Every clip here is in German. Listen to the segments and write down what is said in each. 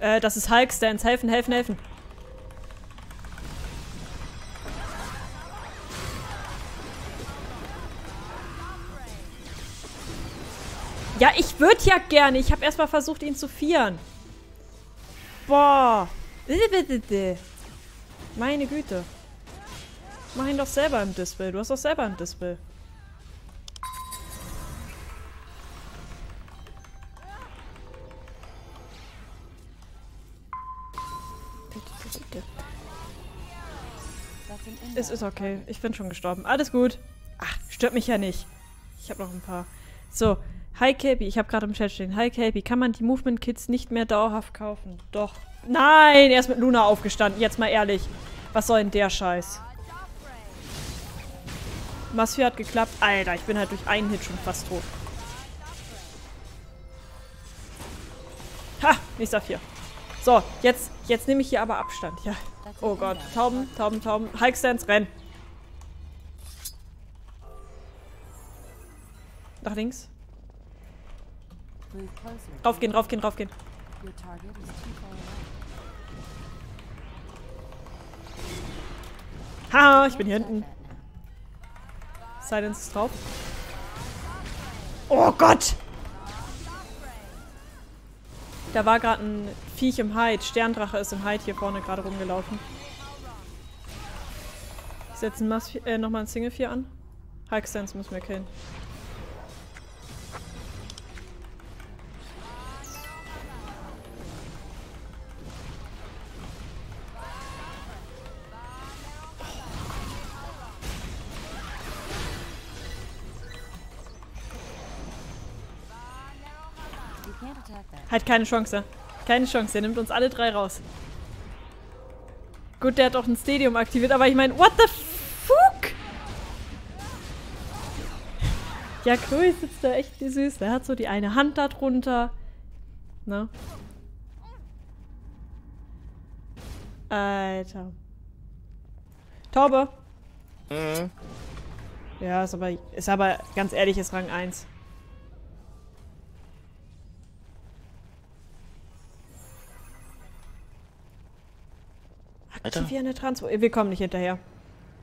Das ist Hulk-Stance. Helfen, helfen, helfen. Ja, ich würde ja gerne. Ich habe erstmal versucht, ihn zu vieren. Boah. Meine Güte. Mach ihn doch selber im Display. Du hast doch selber im Display. Es ist okay. Ich bin schon gestorben. Alles gut. Ach, stört mich ja nicht. Ich habe noch ein paar. So. Hi Kelpi, ich habe gerade im Chat stehen. Hi Kelpi, kann man die Movement Kits nicht mehr dauerhaft kaufen? Doch. Nein, er ist mit Luna aufgestanden. Jetzt mal ehrlich. Was soll denn der Scheiß? Masfi hat geklappt. Alter, ich bin halt durch einen Hit schon fast tot. Ha, nächster 4. So, jetzt nehme ich hier aber Abstand. Ja. Oh Gott. Tauben, Tauben, Tauben. Hulkstance, renn. Nach links. Raufgehen, raufgehen, raufgehen. Ha, ich bin hier hinten. Silence ist drauf. Oh Gott! Da war gerade ein Viech im Hide. Sterndrache ist im Hide hier vorne gerade rumgelaufen. Setzen nochmal ein Single 4 an. Hulkstance müssen wir killen. Hat keine Chance. Keine Chance. Er nimmt uns alle 3 raus. Gut, der hat auch ein Stadium aktiviert, aber ich meine, what the fuck? Ja, Chloe sitzt da echt süß. Der hat so die eine Hand da drunter. Ne? Alter. Taube. Mhm. Ja, ist aber ganz ehrlich, ist Rang 1. Aktivieren eine Transfer. Wir kommen nicht hinterher.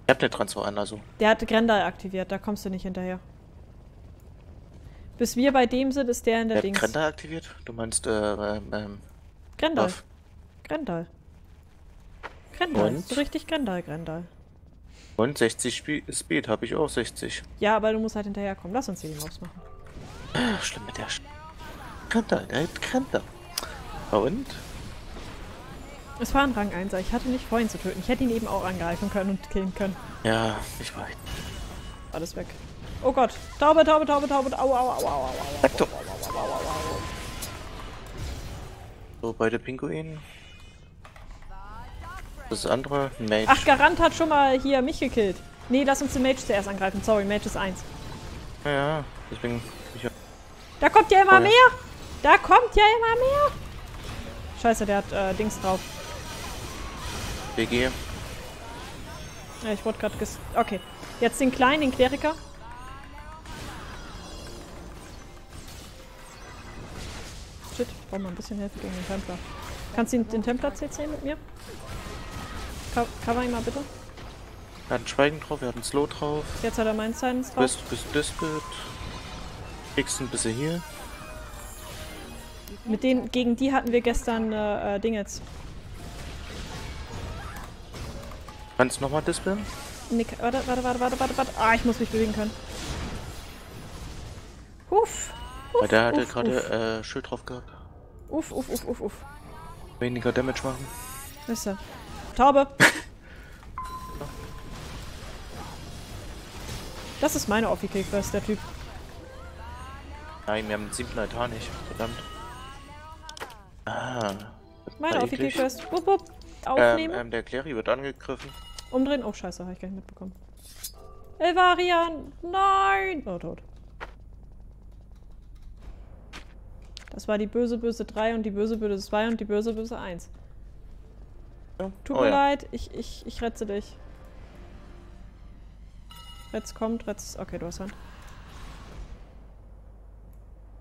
Ich hab eine Transfer an, also. Der hat Grendel aktiviert, da kommst du nicht hinterher. Bis wir bei dem sind, ist der in der Dings. Hat Grendel aktiviert? Du meinst, Grendel. Buff. Grendel. Grendel. Ist richtig Grendel, Grendel. Und 60 Speed habe ich auch, 60. Ja, aber du musst halt hinterherkommen. Lass uns die Mobs machen. Ach, schlimm mit der Grendel, der hat Grendel. Und? Es war ein Rang 1er. Ich hatte nicht vor, ihn zu töten. Ich hätte ihn eben auch angreifen können und killen können. Ja, ich weiß. Alles weg. Oh Gott. Taube, Taube, Taube, Taube. Au, au, au, au, au, au. So, beide Pinguinen. Das andere Mage. Ach, Garant hat schon mal hier mich gekillt. Nee, lass uns den Mage zuerst angreifen. Sorry, Mage ist 1. Ja, deswegen... Da kommt ja immer mehr! Da kommt ja immer mehr! Scheiße, der hat Dings drauf. BG. Ja, ich wurde gerade okay. Jetzt den Kleinen, den Kleriker. Shit, ich brauche mal ein bisschen Hilfe gegen den Templer. Kannst du den Templer CC mit mir? Cover ihn mal bitte. Er hat ein Schweigen drauf, er hat ein Slow drauf. Jetzt hat er meinen Silence drauf. Bist Dispel. Kriegst ein bisschen hier. Mit denen, gegen die hatten wir gestern Dingets. Kannst du nochmal dispeln? Nee, warte. Ah, ich muss mich bewegen können. Uff. Weil der hatte gerade Schild drauf gehabt. Uff. Weniger Damage machen. Ist er. Taube. Das ist meine Offi-Kick-Quest, der Typ. Nein, wir haben den 7. Altar nicht. Verdammt. Ah. Meine Offi-Kick-Quest. Bup, bup. Aufnehmen. Der Cleric wird angegriffen. Umdrehen. Oh, scheiße. Habe ich gar nicht mitbekommen. Elvarian. Nein. Oh, tot. Das war die böse, böse 3 und die böse, böse 2 und die böse, böse 1. Ja. Tut mir leid. Ich retze dich. Retz kommt. Retz... Okay, du hast Hand.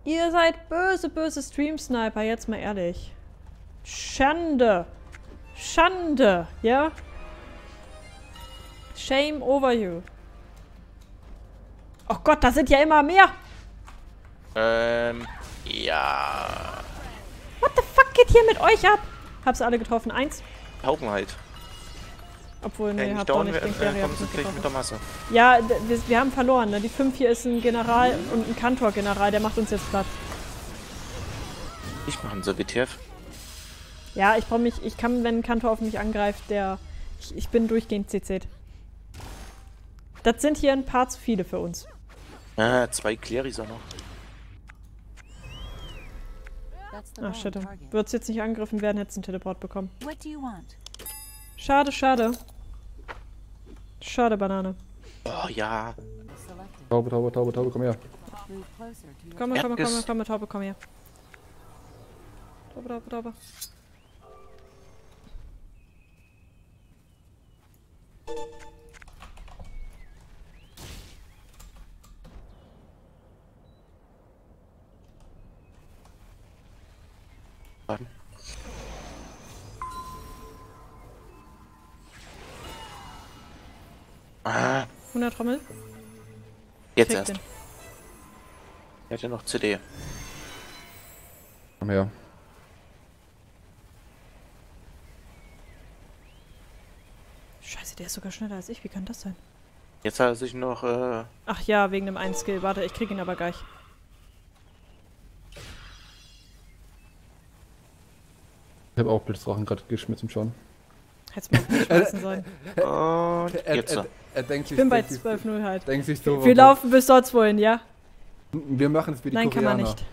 Ihr seid böse, böse Stream-Sniper, jetzt mal ehrlich. Schande. Schande, ja? Shame over you. Oh Gott, da sind ja immer mehr. Ja. What the fuck geht hier mit euch ab? Hab's alle getroffen. Eins. Haufen halt. Obwohl, nee, habt doch nicht. Mit der Masse. Ja, wir haben verloren, ne? Die 5 hier ist ein General und ein Kantor-General. Der macht uns jetzt platt. Ich mach einen WTF. Ja, ich brauche mich... Ich kann, wenn ein Kantor auf mich angreift, der... Ich bin durchgehend CC'd. Das sind hier ein paar zu viele für uns. Ah, 2 Kleriker noch. Ach, shit. Würde es jetzt nicht angegriffen werden, hättest du einen Teleport bekommen. Schade, schade. Schade, Banane. Oh, ja. Taube, Taube, Taube, Taube, komm her. Komm, komm, komm, komm, komm, Taube, komm her. Taube, Taube, Taube. Ah. 100 Trommel. Jetzt erst. Den. Er hat ja noch CD. Komm her. Scheiße, der ist sogar schneller als ich. Wie kann das sein? Jetzt hat er sich noch... Ach ja, wegen dem einen Skill. Warte, ich krieg ihn aber gleich. Ich habe auch Blitzdrachen gerade geschmissen schon. Hätt's mal geschmissen sollen. Ich bin bei 12-0 halt. Wir laufen bis sonst wohin, ja? Wir machen es wie die Koreaner. Nein, kann man nicht.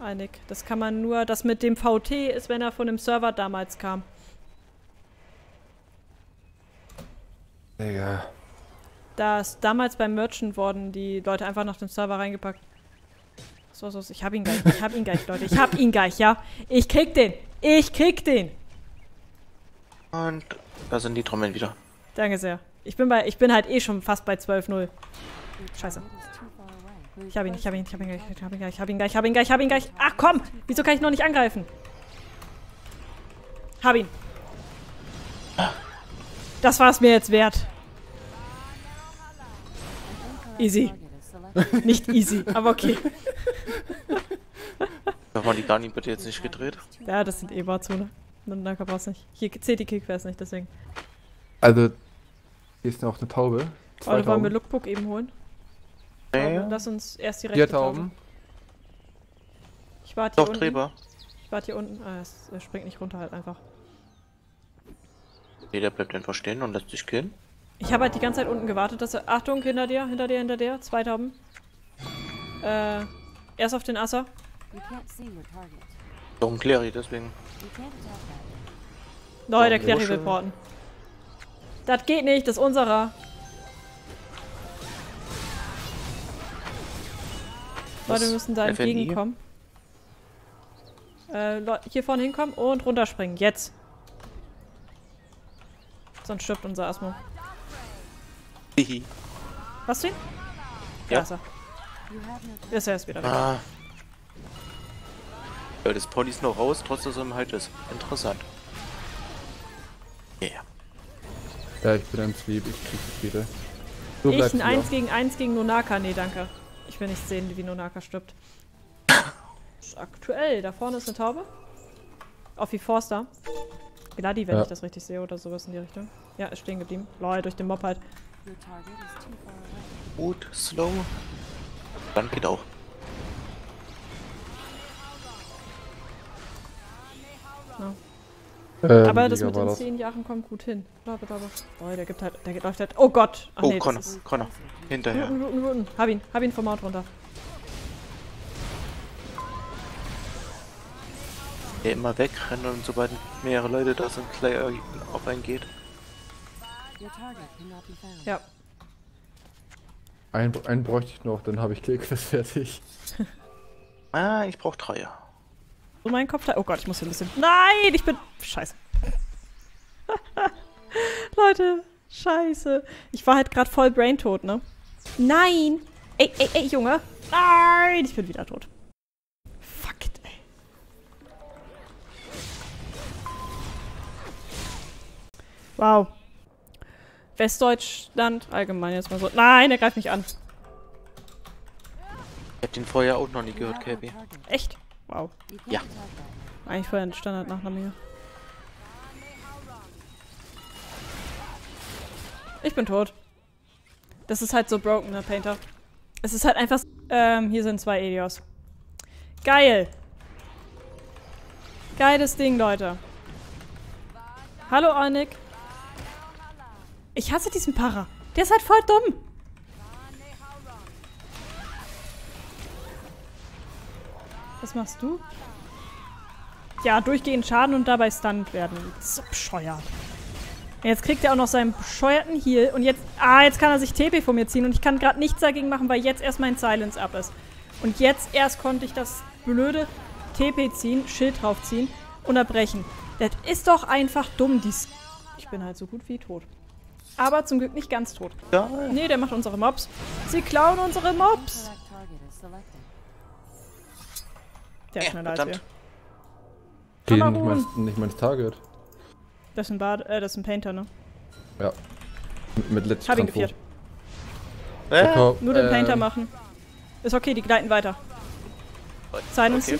Einig. Das kann man nur... Das mit dem VT ist, wenn er von dem Server damals kam. Digga. Da ist damals beim Merchant wurden die Leute einfach nach dem Server reingepackt. So, ich hab ihn gleich. Ich hab ihn gleich, Leute. Ich hab ihn gleich, ja? Ich krieg den. Ich krieg den! Und da sind die Trommeln wieder. Danke sehr. Ich bin halt eh schon fast bei 12-0. Scheiße. Ich hab ihn gleich. Ach komm! Wieso kann ich noch nicht angreifen? Hab ihn. Das war es mir jetzt wert. Easy. Nicht easy, aber okay. Haben wir die Dani bitte jetzt nicht gedreht? Ja, das sind eh Barzone. Danke, brauchst nicht. Hier zählt die Kickfairs nicht, deswegen. Also, hier ist noch eine Taube. Oder wollen wir Lookbook eben holen? Ja. Lass uns erst die rechte Tauben. Ich warte hier unten. Träber. Ich warte hier unten. Ah, er springt nicht runter halt einfach. Nee, der bleibt einfach stehen und lässt sich killen. Ich habe halt die ganze Zeit unten gewartet, dass er... Achtung, hinter dir, hinter dir, hinter dir. 2 Tauben. Erst auf den Asser. Doch ein Cleric, deswegen. Nein, der Cleric will porten. Das geht nicht, das ist unserer. Leute, wir müssen da entgegenkommen. Hier vorne hinkommen und runterspringen. Jetzt. Sonst stirbt unser Asmo. Hast du ihn? Ja. Ist er erst wieder weg. Das Pony ist noch raus, trotz dass er im Halt ist. Interessant. Yeah. Ja, ich bin ein Zwieb, ich krieg die Tiere. So ich ein 1 gegen 1 gegen Nonaka, nee danke. Ich will nicht sehen, wie Nonaka stirbt. Aktuell, da vorne ist eine Taube. Auf wie Forster. Gladi, wenn ich das richtig sehe oder sowas in die Richtung. Ja, ist stehen geblieben. Lol, durch den Mob halt. Gut, slow. Dann geht auch. No. Aber das mit den 10 Jahren kommt gut hin. Oh, der gibt halt, der läuft halt. Oh Gott! Ach, oh, nee, Connor, Connor. Hinterher. Luten. Hab ihn vom Mount runter. Der immer wegrennen und sobald mehrere Leute da sind, Player auf einen geht. Ja. Einen bräuchte ich noch, dann habe ich Kekse fertig. Ich brauche 3. So mein Kopf. Oh Gott, ich muss hier ein bisschen. Nein, ich bin. Scheiße. Leute, scheiße. Ich war halt gerade voll braintot, ne? Nein! Ey, Junge! Nein! Ich bin wieder tot. Fuck it, ey. Wow. Westdeutschland allgemein jetzt mal so. Nein, er greift mich an. Ich hab den vorher auch noch nie gehört, Kelpi. Echt? Wow. Ja. Eigentlich vorher ein Standardnachname hier. Ich bin tot. Das ist halt so broken, ne, Painter. Es ist halt einfach... hier sind 2 Elios. Geil! Geiles Ding, Leute. Hallo, Ornik. Ich hasse diesen Para. Der ist halt voll dumm. Was machst du? Ja, durchgehend Schaden und dabei stunned werden. So bescheuert. Jetzt kriegt er auch noch seinen bescheuerten Heal. Und jetzt... Ah, jetzt kann er sich TP von mir ziehen. Und ich kann gerade nichts dagegen machen, weil jetzt erst mein Silence up ist. Und jetzt erst konnte ich das blöde TP ziehen, Schild draufziehen, unterbrechen. Das ist doch einfach dumm, dies... Ich bin halt so gut wie tot. Aber zum Glück nicht ganz tot. Ja. Nee, der macht unsere Mobs. Sie klauen unsere Mobs! Der ist schneller als wir. Nicht mein Target. Das ist ein Bad, das ist ein Painter, ne? Ja. Mit letztem Hab ihn geführt. Nur den Painter machen. Ist okay, die gleiten weiter. Zeigen uns die.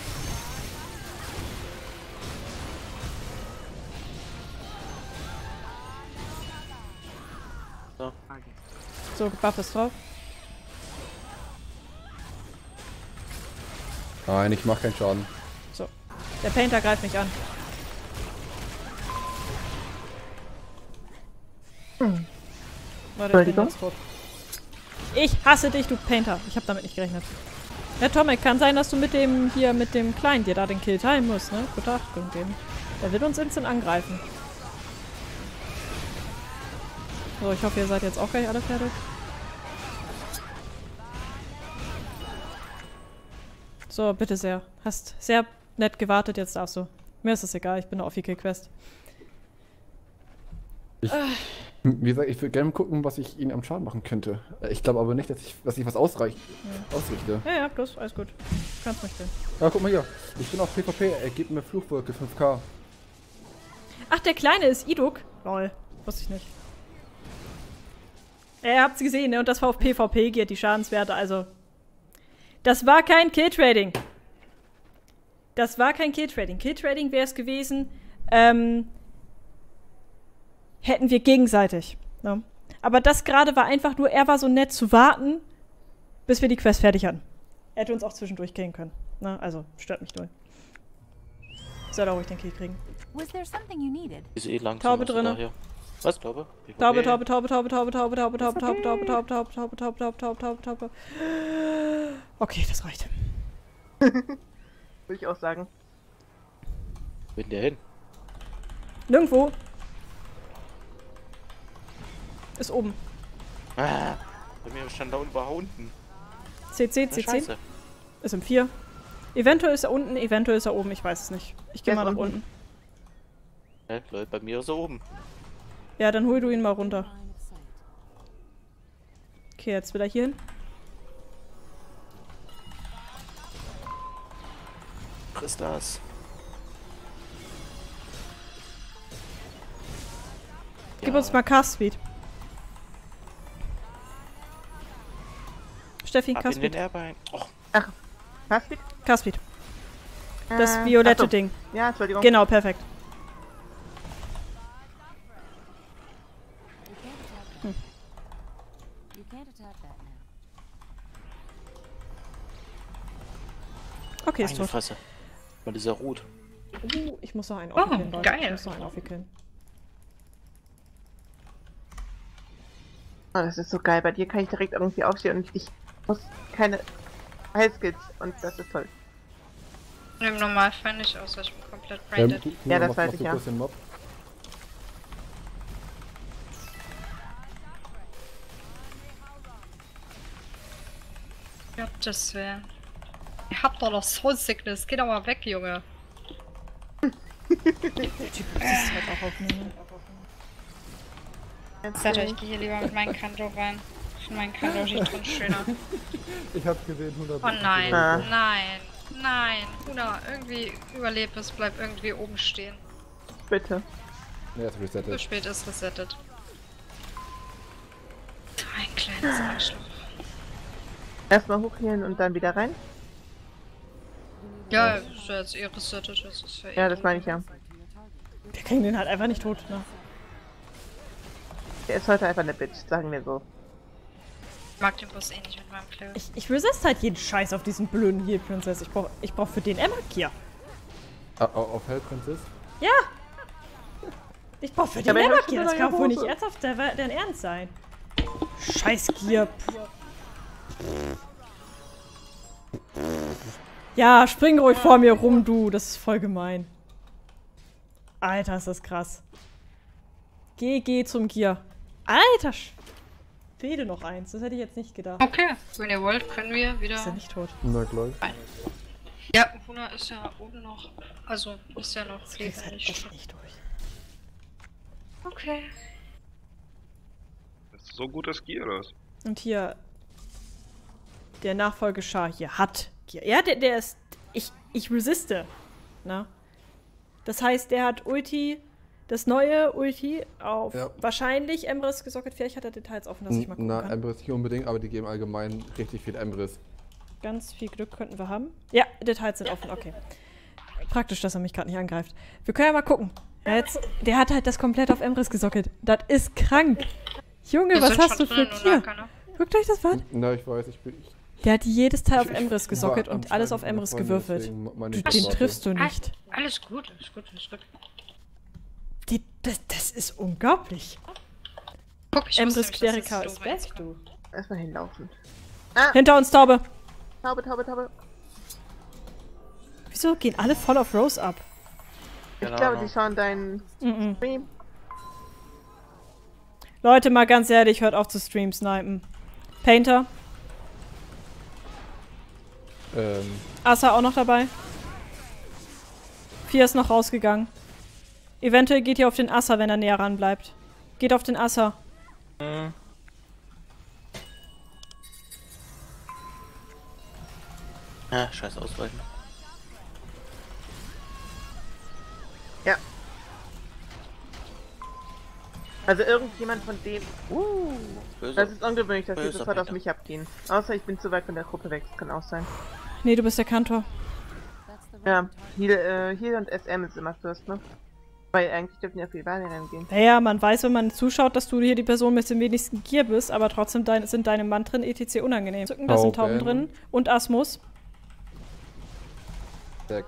So, Buff ist drauf. Nein, ich mach keinen Schaden. So. Der Painter greift mich an. Hm. Warte, ich bin ganz tot. Ich hasse dich, du Painter. Ich hab damit nicht gerechnet. Ja, Tomek, kann sein, dass du mit dem hier, mit dem Kleinen dir da den Kill teilen musst, ne? Gute Achtung geben. Der wird uns instant angreifen. So, ich hoffe, ihr seid jetzt auch gleich alle fertig. So, bitte sehr. Hast sehr nett gewartet, jetzt darfst du. Mir ist das egal, ich bin auf die Kill-Quest. Wie gesagt, ich würde gerne gucken, was ich ihnen am Schaden machen könnte. Ich glaube aber nicht, dass ich was ausrichte. Ja, ja, bloß, alles gut. Kannst mich denn. Ja, guck mal hier. Ich bin auf PvP, er gibt mir Fluchwolke 5K. Ach, der Kleine ist Iduk? Lol, wusste ich nicht. Ihr habt es gesehen, ne? Und das war auf PvP geht, die Schadenswerte, also... Das war kein Kill-Trading. Das war kein Kill-Trading. Kill-Trading wäre es gewesen, hätten wir gegenseitig. Ne? Aber das gerade war einfach nur, er war so nett zu warten, bis wir die Quest fertig hatten. Er hätte uns auch zwischendurch killen können. Ne? Also, stört mich null. Soll er ruhig den Kill kriegen. Ist eh langsam Taube drinne. Was, Taube? Taube. Okay, das reicht. Würde ich auch sagen. Wo ist der hin? Nirgendwo. Ist oben. Bei mir stand da unten, war unten. CC. Ist im 4. Eventuell ist er unten, eventuell ist er oben, ich weiß es nicht. Ich gehe mal nach unten. Bei mir ist er oben. Ja, dann hol du ihn mal runter. Okay, jetzt wieder hier hin. Christas. Ja. Gib uns mal Cast-Speed. Steffi, Cast-Speed. Oh. Ach, Cast-Speed? Cast-Speed. Das violette Ding. Ja, Entschuldigung. Genau, perfekt. Okay, ist tot. Fresse. Weil dieser Rot. Ich muss noch einen aufwickeln, Leute. Geil. Ich muss noch einen aufwickeln. Oh, das ist so geil. Bei dir kann ich direkt irgendwie aufstehen und ich muss keine Heilskills. Und das ist toll. Im Normalfall nicht, außer ich bin komplett branded. Ja, das weiß ich ja. Gottes Willen. Ihr habt doch noch Soul Sickness. Geht doch mal weg, Junge. Der Typ muss es halt auch aufnehmen. Sagt euch, ich gehe hier lieber mit meinem Kanto rein. Ich finde meinen Kanto sieht schon schöner. Ich hab gesehen, 100. Oh nein, nein. Huna, irgendwie überlebt es, bleib irgendwie oben stehen. Bitte. Er ist resettet. Zu spät ist resettet. Ein kleines Arschloch. Erstmal hochhielen und dann wieder rein? Ja, er ist eh resettet. Das ist ja, das meine ich ja. Wir kriegen den halt einfach nicht tot, ne? Der ist heute einfach eine Bitch, sagen wir so. Ich mag den Boss eh nicht mit meinem Cleric. Ich resist halt jeden Scheiß auf diesen blöden Heal Princess. Ich brauch für den Emmerk hier. Auf Hell Princess? Ja! Ich brauch für den Emmerk hier. Das kann wohl nicht ernsthaft dein Ernst sein. Scheiß Gier. Ja, spring ruhig vor mir rum, du. Das ist voll gemein. Alter, ist das krass. Geh zum Gier. Alter, fehlte noch eins. Das hätte ich jetzt nicht gedacht. Okay, wenn ihr wollt, können wir wieder... Ist ja nicht tot. Na, gleich. Nein. Ja, Huna ist ja oben noch... Also, ist ja noch... Das ist halt echt nicht durch. Okay. Das ist so gut, dass Gier ist. Und hier... Der Nachfolgeschar hier hat Gier. Ja, der ist... Ich resiste. Na? Das heißt, der hat Ulti... Das neue Ulti auf wahrscheinlich Emrys gesockt. Vielleicht hat er Details offen, dass ich mal gucken kann. Na, Emrys nicht unbedingt, aber die geben allgemein richtig viel Emrys. Ganz viel Glück könnten wir haben. Ja, Details sind offen, okay. Praktisch, dass er mich gerade nicht angreift. Wir können ja mal gucken. Der hat halt das komplett auf Emrys gesockelt. Das ist krank. Junge, was hast du für Tier? Guckt euch das an. Na, ich weiß, der hat jedes Teil auf Emrys gesockelt und alles auf Emrys gewürfelt. Den triffst du nicht. Alles gut, alles gut, alles gut. Das ist unglaublich. Emrys Kleriker ist weg, du. Erstmal hinlaufen. Ah. Hinter uns, Taube. Taube. Wieso gehen alle voll auf Rose ab? Ich glaube, die schauen deinen Stream. Leute, mal ganz ehrlich, hört auf zu Stream-Snipen. Painter? Asa auch noch dabei? 4 ist noch rausgegangen. Eventuell geht ihr auf den Asser, wenn er näher ran bleibt. Geht auf den Asser. Mhm. Ah, scheiß ausweichen. Ja. Also irgendjemand von dem... das ist ungewöhnlich, dass die sofort auf mich abgehen. Außer ich bin zu weit von der Gruppe weg, das kann auch sein. Nee, du bist der Kantor. Ja, Heal und SM ist immer first, ne? Weil eigentlich dürfen ja viel weiter reingehen. Naja, man weiß, wenn man zuschaut, dass du hier die Person mit dem wenigsten Gier bist, aber trotzdem sind deine Mantren etc. unangenehm. Da sind Tauben drin und Asmus. Zack.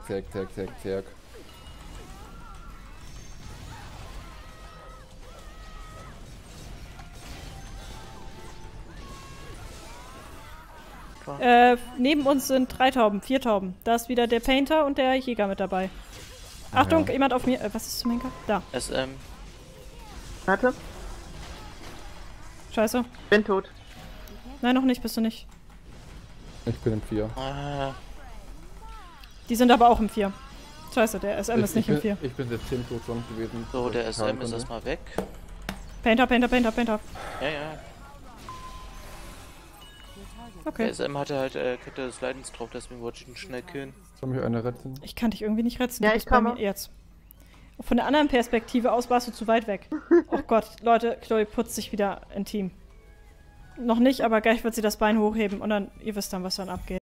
Neben uns sind 3 Tauben, 4 Tauben. Da ist wieder der Painter und der Jäger mit dabei. Achtung, jemand auf mir. Was ist zum Henker? Da. SM. Warte. Scheiße. Bin tot. Nein, noch nicht, bist du nicht. Ich bin im 4. Die sind aber auch im 4. Scheiße, der SM ist nicht im 4. Ich bin jetzt 10 tot schon gewesen. So, der SM ist erstmal weg. Painter. Ja. Okay. Der SM hatte halt Kette des Leidens drauf, deswegen wollte ich ihn schnell killen. Soll mich einer retten? Ich kann dich irgendwie nicht retten. Ja, ich komme. Jetzt. Von der anderen Perspektive aus warst du zu weit weg. Oh Gott, Leute, Chloe putzt sich wieder intim. Noch nicht, aber gleich wird sie das Bein hochheben und dann, ihr wisst dann, was dann abgeht.